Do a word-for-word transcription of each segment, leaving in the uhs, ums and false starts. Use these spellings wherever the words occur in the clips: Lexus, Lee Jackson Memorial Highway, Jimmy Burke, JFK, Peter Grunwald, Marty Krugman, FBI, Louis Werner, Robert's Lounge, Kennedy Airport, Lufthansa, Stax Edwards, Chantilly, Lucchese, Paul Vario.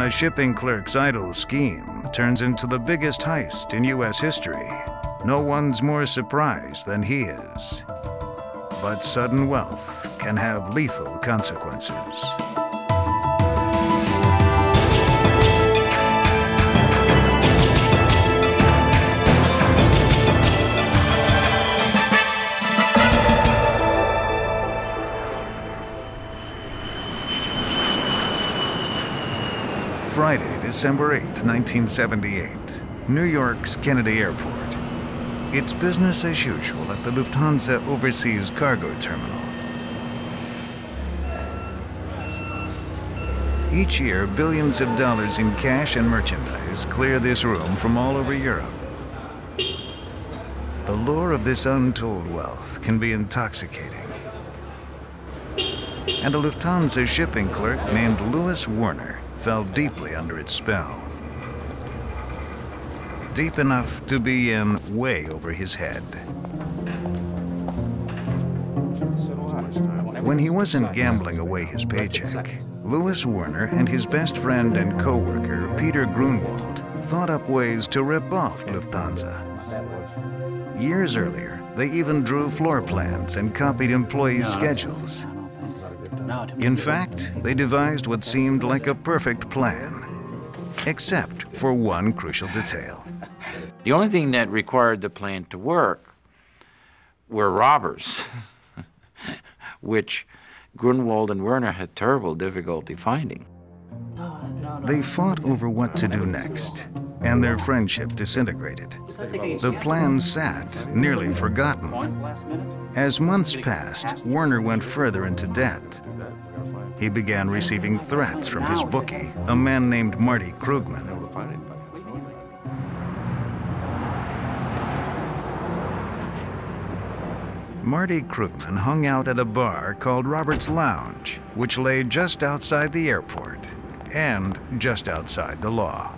on a shipping clerk's idle scheme turns into the biggest heist in U S history, no one's more surprised than he is. But sudden wealth can have lethal consequences. Friday, December eighth, nineteen seventy-eight, New York's Kennedy Airport. It's business as usual at the Lufthansa Overseas Cargo Terminal. Each year, billions of dollars in cash and merchandise clear this room from all over Europe. The lure of this untold wealth can be intoxicating. And a Lufthansa shipping clerk named Louis Werner fell deeply under its spell. Deep enough to be in way over his head. When he wasn't gambling away his paycheck, Louis Werner and his best friend and co-worker, Peter Grunwald, thought up ways to rip off Lufthansa. Years earlier, they even drew floor plans and copied employee schedules. In fact, they devised what seemed like a perfect plan, except for one crucial detail. The only thing that required the plan to work were robbers, which Grunwald and Werner had terrible difficulty finding. They fought over what to do next, and their friendship disintegrated. The plan sat, nearly forgotten. As months passed, Werner went further into debt. He began receiving threats from his bookie, a man named Marty Krugman. Marty Krugman hung out at a bar called Robert's Lounge, which lay just outside the airport and just outside the law.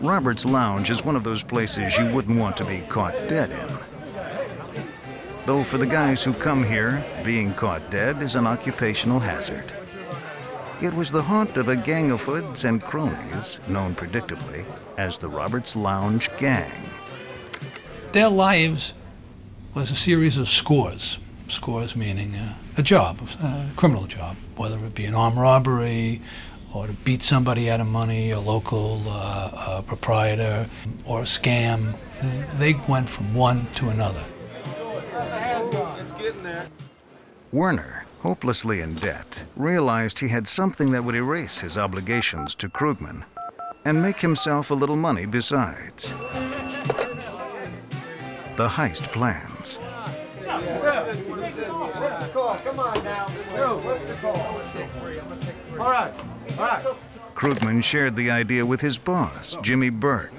Robert's Lounge is one of those places you wouldn't want to be caught dead in. Though for the guys who come here, being caught dead is an occupational hazard. It was the haunt of a gang of hoods and cronies, known predictably as the Robert's Lounge Gang. Their lives was a series of scores. Scores meaning uh, a job, a criminal job, whether it be an armed robbery, or to beat somebody out of money, a local uh, uh, proprietor, or a scam. They went from one to another. Werner, hopelessly in debt, realized he had something that would erase his obligations to Krugman and make himself a little money besides. The heist plans. What's the call? Come on now. What's the call? All right. All right. Krugman shared the idea with his boss, Jimmy Burke,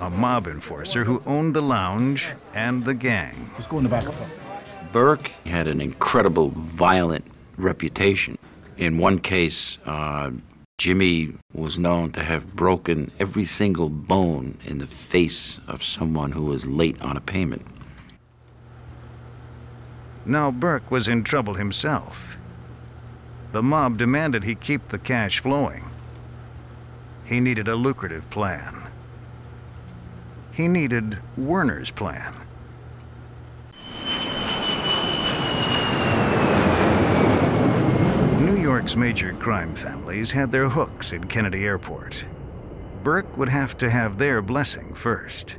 a mob enforcer who owned the lounge and the gang. Let's go in the back. Burke had an incredible violent reputation. In one case, uh, Jimmy was known to have broken every single bone in the face of someone who was late on a payment. Now Burke was in trouble himself. The mob demanded he keep the cash flowing. He needed a lucrative plan. He needed Werner's plan. New York's major crime families had their hooks at Kennedy Airport. Burke would have to have their blessing first.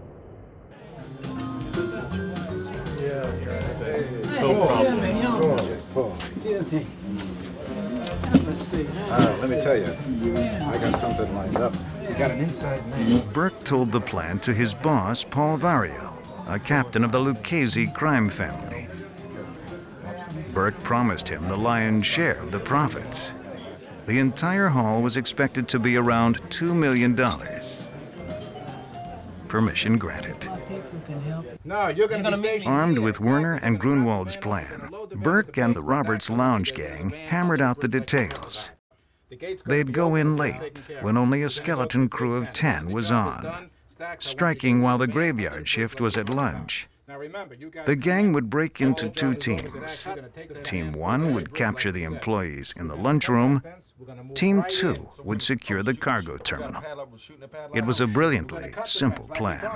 No problem. Uh, let me tell you, I got something lined up. You got an inside man. Burke told the plan to his boss, Paul Vario, a captain of the Lucchese crime family. Burke promised him the lion's share of the profits. The entire haul was expected to be around two million dollars. Permission granted. No, you're going to be armed with Werner and Grunwald's plan. Burke and the Roberts Lounge gang hammered out the details. They'd go in late when only a skeleton crew of ten was on, striking while the graveyard shift was at lunch. The gang would break into two teams. Team one would capture the employees in the lunchroom Team two would secure the cargo terminal. It was a brilliantly simple plan.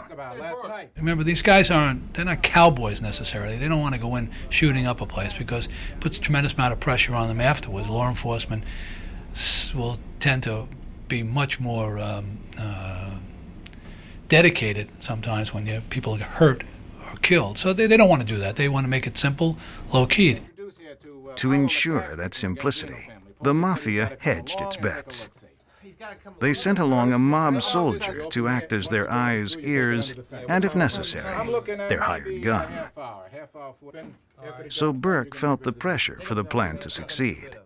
Remember, these guys aren't, they're not cowboys necessarily. They don't want to go in shooting up a place because it puts a tremendous amount of pressure on them afterwards. Law enforcement will tend to be much more um, uh, dedicated sometimes when you have people hurt or killed. So they, they don't want to do that. They want to make it simple, low-key. To ensure that simplicity, the Mafia hedged its bets. They sent along a mob soldier to act as their eyes, ears, and if necessary, their hired gun. So Burke felt the pressure for the plan to succeed.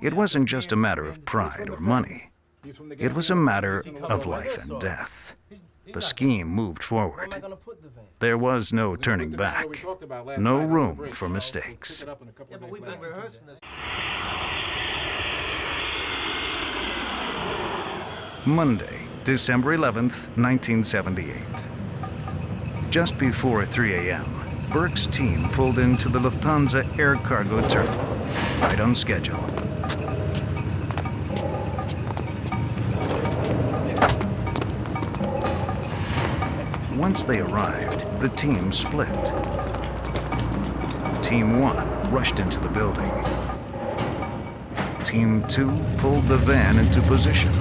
It wasn't just a matter of pride or money. It was a matter of life and death. The scheme moved forward. There was no turning back, no room for mistakes. Monday, December eleventh, nineteen seventy-eight. Just before three A M, Burke's team pulled into the Lufthansa air cargo terminal, right on schedule. Once they arrived, the team split. Team one rushed into the building. Team two pulled the van into position.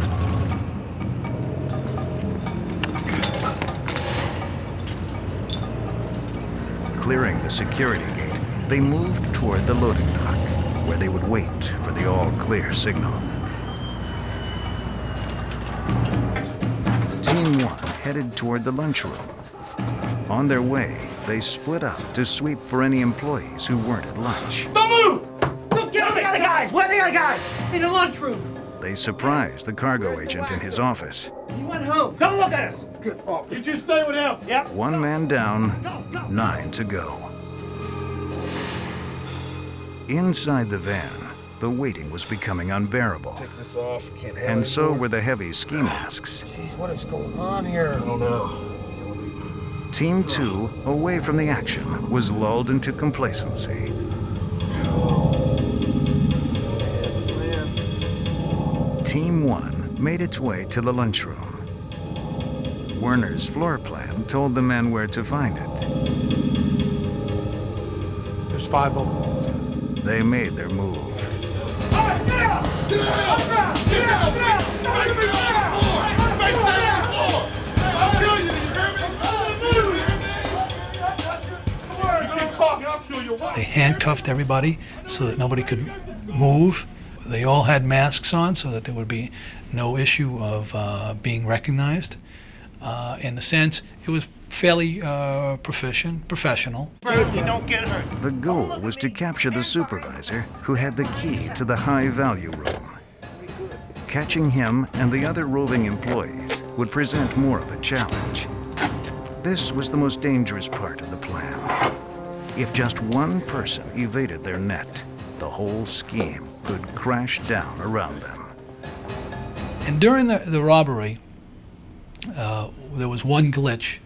Clearing the security gate, they moved toward the loading dock, where they would wait for the all-clear signal. Team one headed toward the lunchroom. On their way, they split up to sweep for any employees who weren't at lunch. Don't move! Look, get the other guys! Where are the other guys? In the lunchroom. They surprised the cargo agent in his office. You went home. Don't look at us! Good. Oh. You just stay with him. Yep. One go. man down, go, go. nine to go. Inside the van, the waiting was becoming unbearable. Take this off. Can't have and so were the heavy ski masks. Jeez, what is going on here? I don't know. Team two, away from the action, was lulled into complacency. Oh. Team one made its way to the lunchroom. Werner's floor plan told the men where to find it. There's five of them. They made their move. They handcuffed everybody so that nobody could move. They all had masks on so that there would be no issue of uh, being recognized. Uh, in the sense, it was fairly uh, proficient, professional. You don't get hurt. The goal was to capture the supervisor who had the key to the high-value room. Catching him and the other roving employees would present more of a challenge. This was the most dangerous part of the plan. If just one person evaded their net, the whole scheme could crash down around them. And during the, the robbery, Uh, there was one glitch.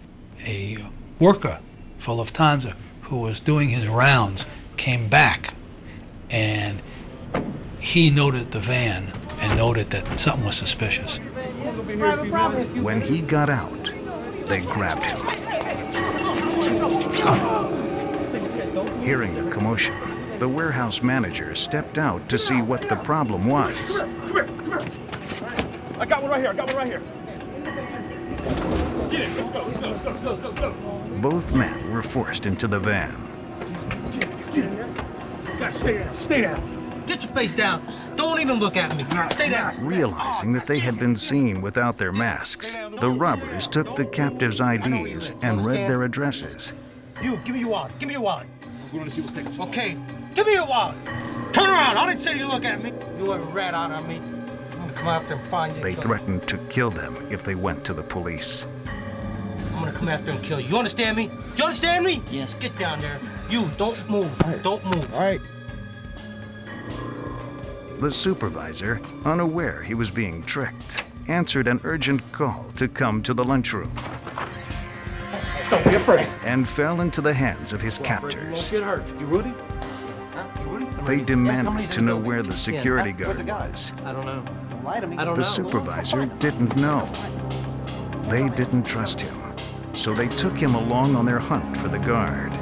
A worker for Lufthansa who was doing his rounds came back, and he noted the van and noted that something was suspicious. When he got out, they grabbed him. Hearing the commotion, the warehouse manager stepped out to see what the problem was. Come here, come here. I got one right here, I got one right here. Get it. Let's go, let's go, let's go, let's go, let's go, let's go. Both men were forced into the van. Get it, get it. Guys, stay down, stay down. Get your face down. Don't even look at me. Stay down. Realizing that they had been seen without their masks, the robbers took the captives' I Ds and read their addresses. You, give me your wallet, give me your wallet. We want to see what's taking so long. Okay, give me your wallet. Turn around, I didn't say you look at me. You have a rat out on me. After and find you. They threatened to kill them if they went to the police. I'm gonna come after and kill you. You understand me? Do you understand me? Yes. Get down there. You, don't move. Right. Don't move. All right. The supervisor, unaware he was being tricked, answered an urgent call to come to the lunchroom. Don't be afraid. And fell into the hands of his captors. You won't get hurt. You Rudy? Huh? You Rudy? They demanded to know where the security guard was. I don't know. The supervisor didn't know. They didn't trust him, so they took him along on their hunt for the guard.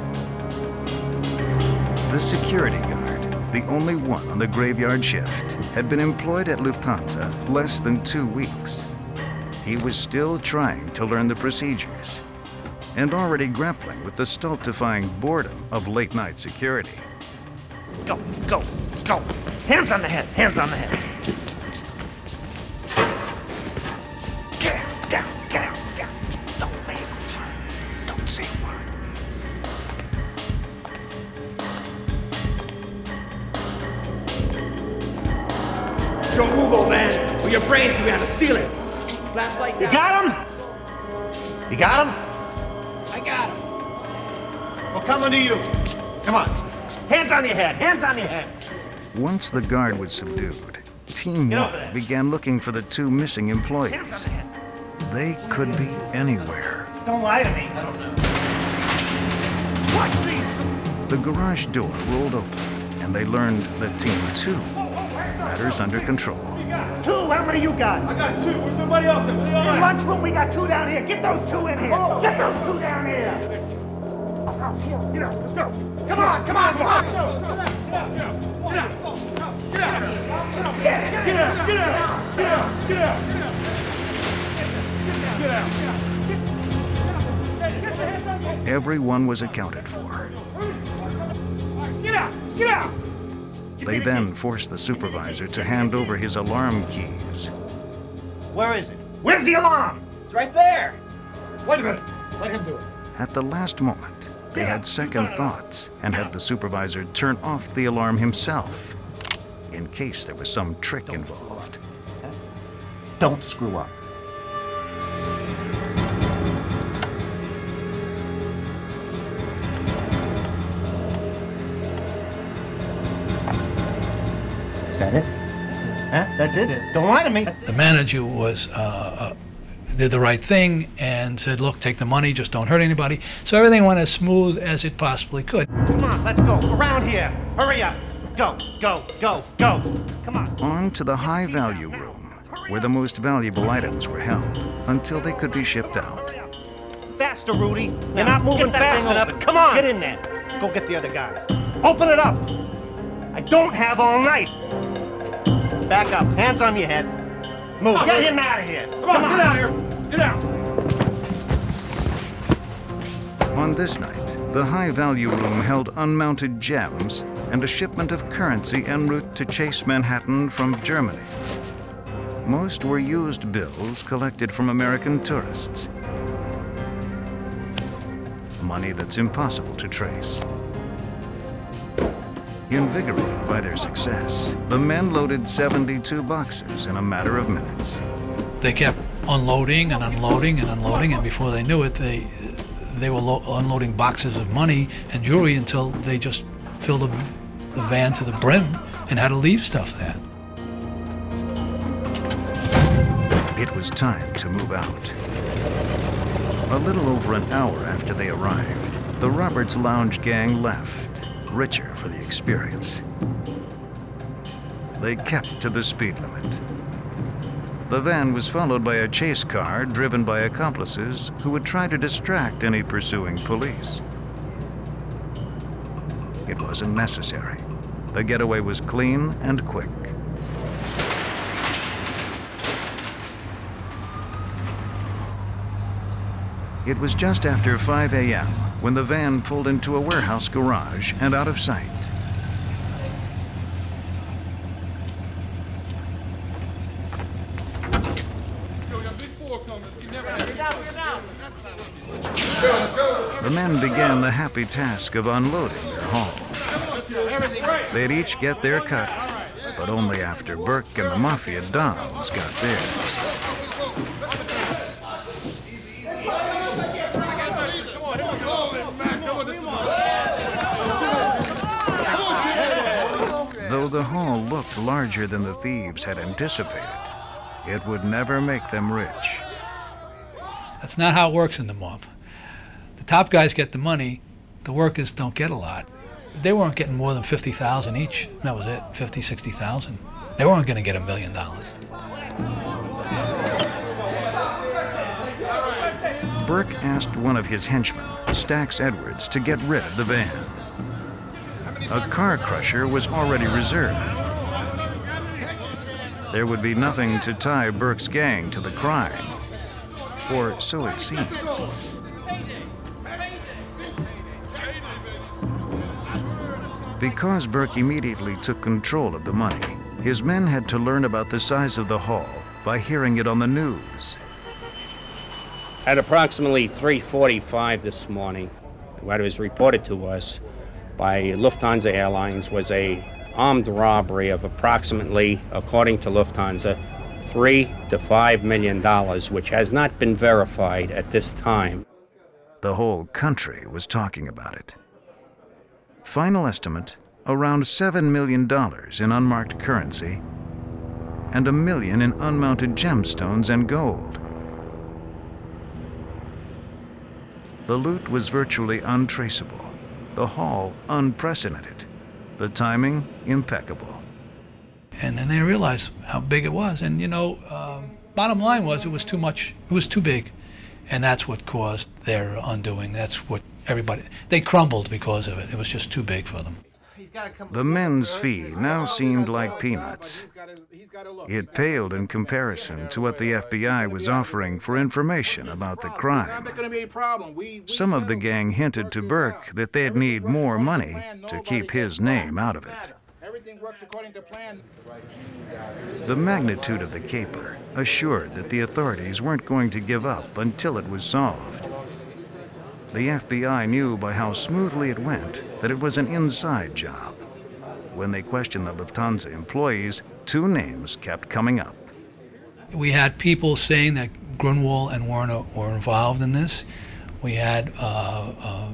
The security guard, the only one on the graveyard shift, had been employed at Lufthansa less than two weeks. He was still trying to learn the procedures and already grappling with the stultifying boredom of late-night security. Go, go, go. Hands on the head, hands on the head. Get out, down, get out, down. Don't make a word. Don't say a word. Don't move, old man, or your brains will be on the ceiling. Last light down. You got him? You got him? I got him. We're coming to you. Come on. Hands on your head. Hands on your head. Once the guard was subdued, Team One began looking for the two missing employees. They could be anywhere. Don't lie to me. I don't know. Watch these. The garage door rolled open, and they learned that Team Two had matters under control. Two? How many you got? I got two. Where's somebody else in? In the lunchroom, we got two down here. Get those two in here. Oh. Get those two down here. Get out. Let's go. Come on. Come on. Come on. Get out. Get out. Get out. Get out. Get out. Get out. Get out. Get out. Get out. Everyone was accounted for. Get out. Get out. They then forced the supervisor to hand over his alarm keys. Where is it? Where's the alarm? It's right there. Wait a minute. Let him do it. At the last moment, they had second thoughts and had the supervisor turn off the alarm himself in case there was some trick involved. Don't screw up. Is that it? That's it. Huh? That's, That's it? it? Don't lie to me. The manager was, uh, uh, did the right thing and said, look, take the money, just don't hurt anybody. So everything went as smooth as it possibly could. Come on, let's go, around here, hurry up. Go, go, go, go, come on. On to the high value room, where the most valuable items were held until they could be shipped out. Faster, Rudy, you're yeah, not moving fast enough. Come on, get in there. Go get the other guys. Open it up. I don't have all night. Back up. Hands on your head. Move. Oh, get him out of here. Come on, Come on. Get out of here. Get out. On this night, the high-value room held unmounted gems and a shipment of currency en route to Chase Manhattan from Germany. Most were used bills collected from American tourists. Money that's impossible to trace. Invigorated by their success, the men loaded seventy-two boxes in a matter of minutes. They kept unloading and unloading and unloading, and before they knew it, they they were unloading boxes of money and jewelry until they just filled the, the van to the brim and had to leave stuff there. It was time to move out. A little over an hour after they arrived, the Robert's Lounge gang left, richer for the experience. They kept to the speed limit. The van was followed by a chase car driven by accomplices who would try to distract any pursuing police. It wasn't necessary. The getaway was clean and quick. It was just after five A M when the van pulled into a warehouse garage and out of sight. The men began the happy task of unloading their haul. They'd each get their cut, but only after Burke and the Mafia Dons got theirs. Though the haul looked larger than the thieves had anticipated, it would never make them rich. That's not how it works in the mob. The top guys get the money, the workers don't get a lot. They weren't getting more than fifty thousand each. That was it, fifty, sixty thousand. They weren't going to get a million dollars. Burke asked one of his henchmen, Stax Edwards, to get rid of the van. A car crusher was already reserved. There would be nothing to tie Burke's gang to the crime, or so it seemed. Because Burke immediately took control of the money, his men had to learn about the size of the haul by hearing it on the news. At approximately three forty-five this morning, what was reported to us by Lufthansa Airlines was a armed robbery of approximately, according to Lufthansa, three to five million dollars, which has not been verified at this time. The whole country was talking about it. Final estimate, around seven million dollars in unmarked currency and a million in unmounted gemstones and gold. The loot was virtually untraceable, the haul unprecedented, the timing impeccable. And then they realized how big it was. And, you know, um, bottom line was it was too much, it was too big. And that's what caused their undoing. That's what everybody, they crumbled because of it. It was just too big for them. The men's fee now seemed like peanuts. It paled in comparison to what the F B I was offering for information about the crime. Some of the gang hinted to Burke that they'd need more money to keep his name out of it. The magnitude of the caper assured that the authorities weren't going to give up until it was solved. The F B I knew by how smoothly it went that it was an inside job. When they questioned the Lufthansa employees, two names kept coming up. We had people saying that Grunwald and Werner were involved in this. We had uh, uh,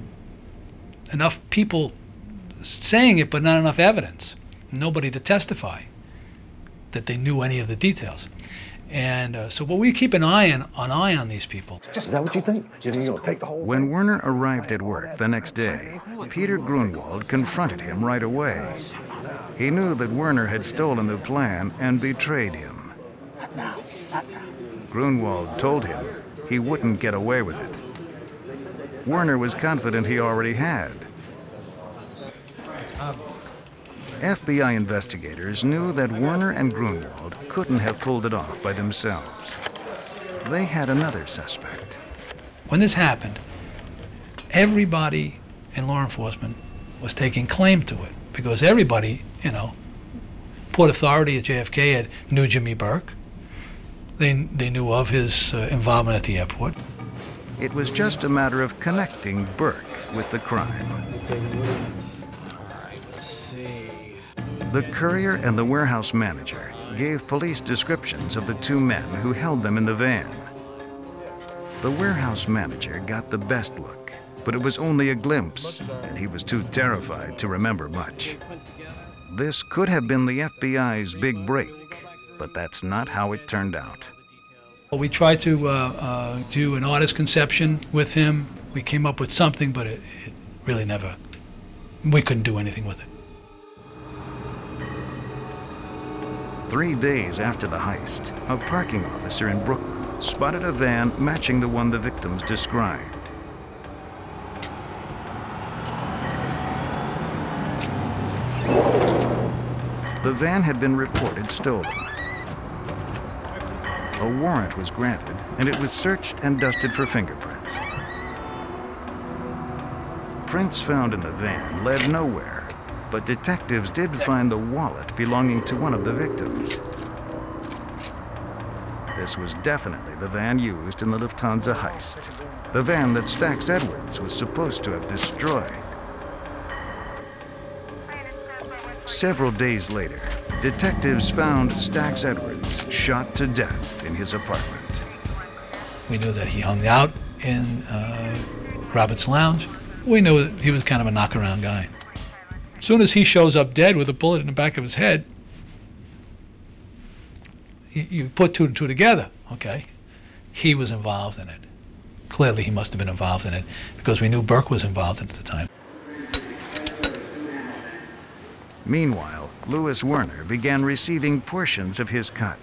enough people saying it, but not enough evidence. Nobody to testify that they knew any of the details. And uh, so, but we keep an eye on, an eye on these people. Is that what you think? You think you'll take the whole when Werner arrived at work the next day, Peter Grunwald confronted him right away. He knew that Werner had stolen the plan and betrayed him. Not now. Not now. Grunwald told him he wouldn't get away with it. Werner was confident he already had. It's obvious. F B I investigators knew that Werner and Grunwald couldn't have pulled it off by themselves. They had another suspect. When this happened, everybody in law enforcement was taking claim to it because everybody, you know, Port Authority at J F K had knew Jimmy Burke. They, they knew of his uh, involvement at the airport. It was just a matter of connecting Burke with the crime. All right, let's see. The courier and the warehouse manager gave police descriptions of the two men who held them in the van. The warehouse manager got the best look, but it was only a glimpse, and he was too terrified to remember much. This could have been the F B I's big break, but that's not how it turned out. Well, we tried to uh, uh, do an artist conception with him. We came up with something, but it, it really never, we couldn't do anything with it. Three days after the heist, a parking officer in Brooklyn spotted a van matching the one the victims described. The van had been reported stolen. A warrant was granted, and it was searched and dusted for fingerprints. Prints found in the van led nowhere. But detectives did find the wallet belonging to one of the victims. This was definitely the van used in the Lufthansa heist, the van that Stax Edwards was supposed to have destroyed. Several days later, detectives found Stax Edwards shot to death in his apartment. We knew that he hung out in uh, Robert's Lounge. We knew that he was kind of a knockaround guy. As soon as he shows up dead with a bullet in the back of his head, you, you put two and two together, okay? He was involved in it. Clearly, he must have been involved in it because we knew Burke was involved at the time. Meanwhile, Louis Werner began receiving portions of his cut,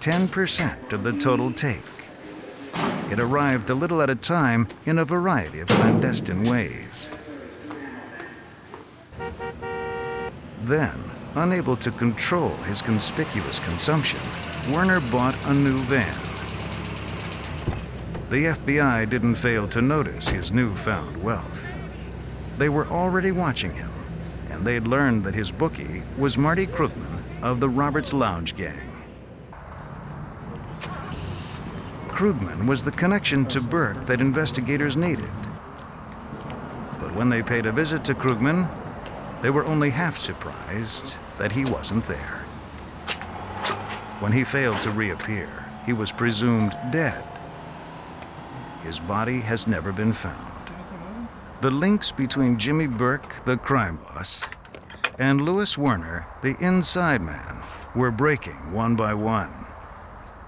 ten percent of the total take. It arrived a little at a time in a variety of clandestine ways. Then, unable to control his conspicuous consumption, Werner bought a new van. The F B I didn't fail to notice his newfound wealth. They were already watching him, and they'd learned that his bookie was Marty Krugman of the Robert's Lounge gang. Krugman was the connection to Burke that investigators needed. But when they paid a visit to Krugman, they were only half surprised that he wasn't there. When he failed to reappear, he was presumed dead. His body has never been found. The links between Jimmy Burke, the crime boss, and Louis Werner, the inside man, were breaking one by one.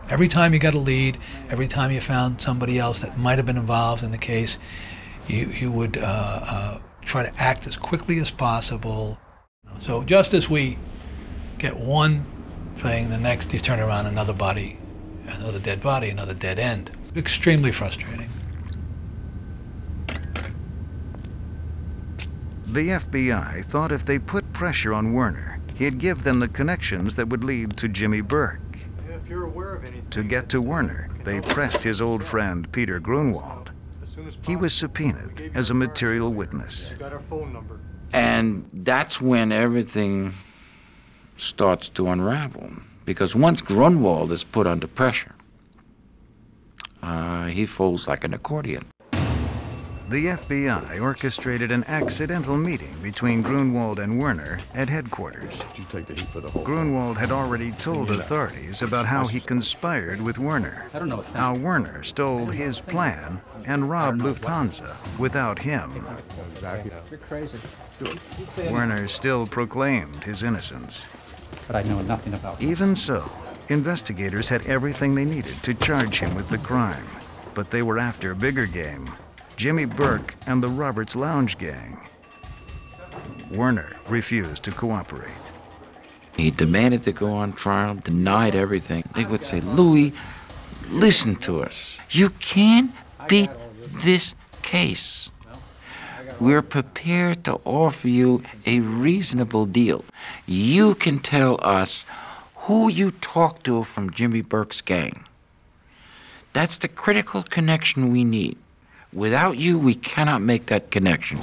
Every time you got a lead, every time you found somebody else that might have been involved in the case, you, you would uh, uh, try to act as quickly as possible. So just as we get one thing, the next you turn around another body, another dead body, another dead end. Extremely frustrating. The F B I thought if they put pressure on Werner, he'd give them the connections that would lead to Jimmy Burke. Yeah, if you're aware of anything, to get to Werner, they pressed his old friend Peter Grunwald. As soon as possible, he was subpoenaed as a material witness. Got our phone number. And that's when everything starts to unravel, because once Grunwald is put under pressure, Uh, he folds like an accordion. The F B I orchestrated an accidental meeting between Grunwald and Werner at headquarters. You take the heat for the whole Grunwald had already told authorities about how he conspired with Werner, I don't know how Werner stole his plan and robbed Lufthansa without him. Exactly. You're crazy. Werner still proclaimed his innocence. But I know nothing about it. Even so, investigators had everything they needed to charge him with the crime, but they were after a bigger game, Jimmy Burke and the Robert's Lounge gang. Werner refused to cooperate. He demanded to go on trial, denied everything. They would say, Louis, listen to us. You can't beat this case. We're prepared to offer you a reasonable deal. You can tell us who you talk to from Jimmy Burke's gang. That's the critical connection we need. Without you, we cannot make that connection.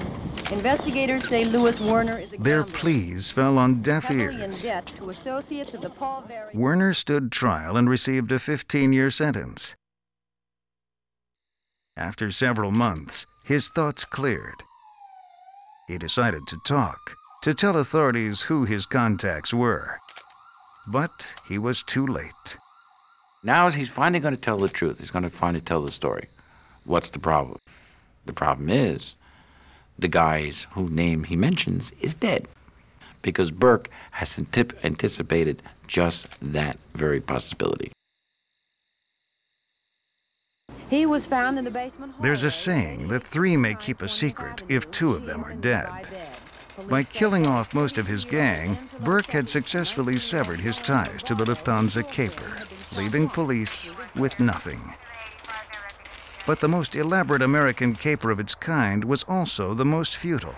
Investigators say Louis Werner is a Their gambler. Pleas fell on deaf ears. In debt to associates of the Paul Vario. Werner stood trial and received a fifteen year sentence. After several months, his thoughts cleared. He decided to talk, to tell authorities who his contacts were. But he was too late. Now he's finally going to tell the truth. He's going to finally tell the story. What's the problem? The problem is the guys whose name he mentions is dead, because Burke has anticipated just that very possibility. He was found in the basement hallway. There's a saying that three may keep a secret if two of them are dead. By killing off most of his gang, Burke had successfully severed his ties to the Lufthansa caper, leaving police with nothing. But the most elaborate American caper of its kind was also the most futile.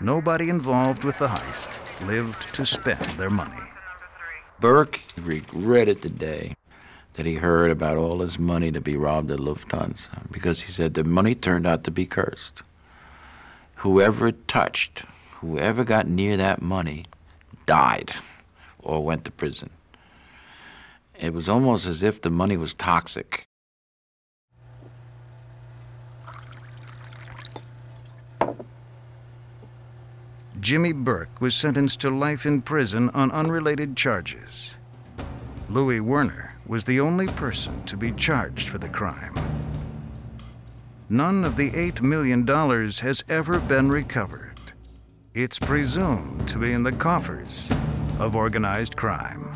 Nobody involved with the heist lived to spend their money. Burke regretted the day that he heard about all his money to be robbed at Lufthansa, because he said the money turned out to be cursed. Whoever touched Whoever got near that money died or went to prison. It was almost as if the money was toxic. Jimmy Burke was sentenced to life in prison on unrelated charges. Louis Werner was the only person to be charged for the crime. None of the eight million dollars has ever been recovered. It's presumed to be in the coffers of organized crime.